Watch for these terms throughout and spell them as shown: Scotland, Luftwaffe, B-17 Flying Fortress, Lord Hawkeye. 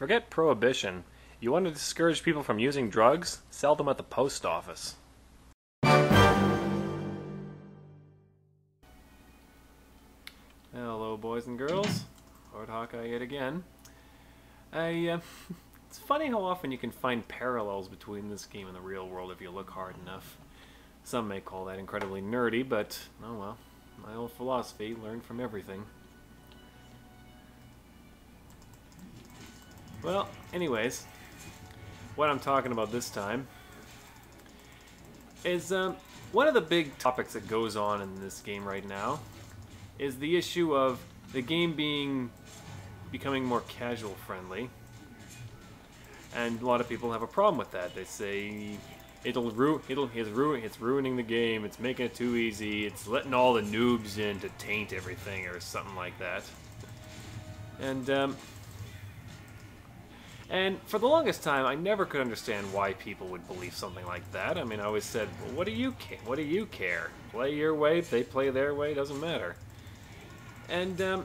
Forget prohibition. You want to discourage people from using drugs? Sell them at the post office. Hello, boys and girls. Lord Hawkeye yet again. It's funny how often you can find parallels between this game and the real world if you look hard enough. Some may call that incredibly nerdy, but oh well. My old philosophy, learn from everything. Well, anyways, what I'm talking about this time is one of the big topics that goes on in this game right now is the issue of the game becoming more casual friendly. And a lot of people have a problem with that. They say it's ruining the game, it's making it too easy, it's letting all the noobs in to taint everything or something like that. And for the longest time, I never could understand why people would believe something like that. I mean, I always said, well, what do you care? Play your way, they play their way, doesn't matter. And then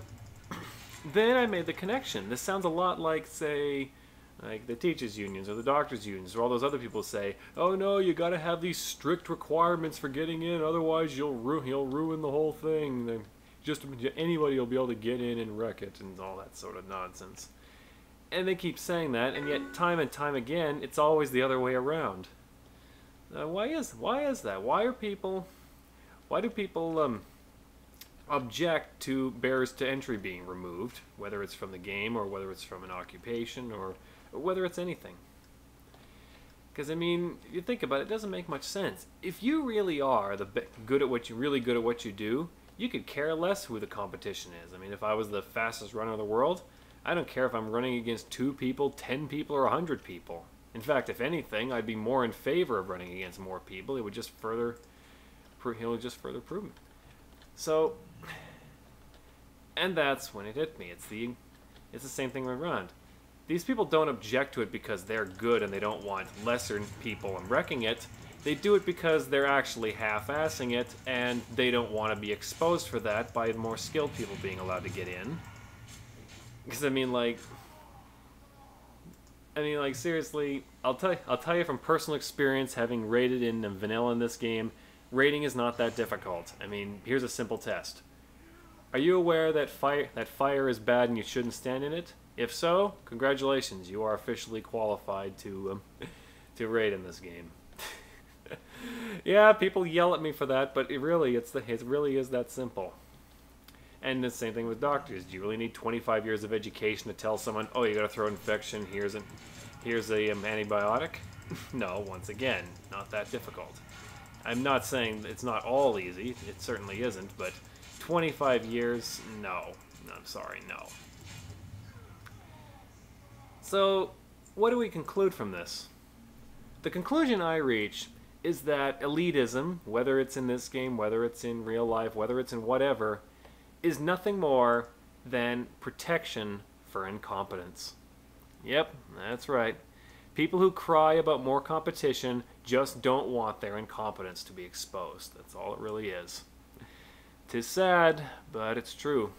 I made the connection. This sounds a lot like, say, like the teachers' unions or the doctors' unions, where all those other people say, oh no, you gotta have these strict requirements for getting in, otherwise you'll ruin the whole thing. Then just anybody will be able to get in and wreck it and all that sort of nonsense. And they keep saying that, and yet time and time again, it's always the other way around. Why is that? Why do people object to barriers to entry being removed, whether it's from the game or whether it's from an occupation or whether it's anything? Because I mean, if you think about it, it doesn't make much sense. If you really are really good at what you do, you could care less who the competition is. I mean, if I was the fastest runner in the world, I don't care if I'm running against 2 people, 10 people, or 100 people. In fact, if anything, I'd be more in favor of running against more people. It would just further prove it. So, and that's when it hit me. It's the same thing around. These people don't object to it because they're good and they don't want lesser people wrecking it. They do it because they're actually half-assing it and they don't want to be exposed for that by more skilled people being allowed to get in. Because I mean, like seriously, I'll tell you from personal experience, having rated in the vanilla in this game, rating is not that difficult. I mean, here's a simple test: are you aware that fire is bad and you shouldn't stand in it? If so, congratulations, you are officially qualified to rate in this game. Yeah, people yell at me for that, but it really is that simple. And the same thing with doctors. Do you really need 25 years of education to tell someone, oh, you gotta throw infection, here's an antibiotic? No, once again, not that difficult. I'm not saying it's not all easy, it certainly isn't, but 25 years, no. I'm sorry, no. So, what do we conclude from this? The conclusion I reach is that elitism, whether it's in this game, whether it's in real life, whether it's in whatever, is nothing more than protection for incompetence. Yep, that's right. People who cry about more competition just don't want their incompetence to be exposed. That's all it really is. 'Tis sad, but it's true.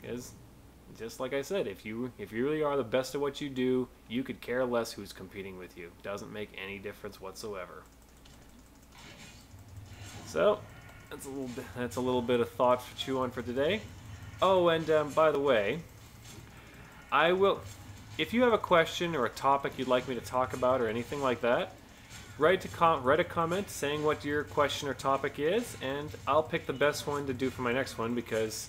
Because, just like I said, if you really are the best at what you do, you could care less who's competing with you. It doesn't make any difference whatsoever. So, that's a little bit of thought to chew on for today. Oh, and by the way, if you have a question or a topic you'd like me to talk about or anything like that, write a comment saying what your question or topic is, and I'll pick the best one to do for my next one because,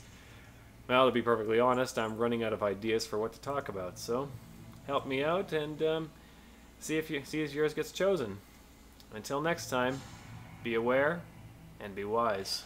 well, to be perfectly honest, I'm running out of ideas for what to talk about. So help me out and see if yours gets chosen. Until next time, be aware. And be wise.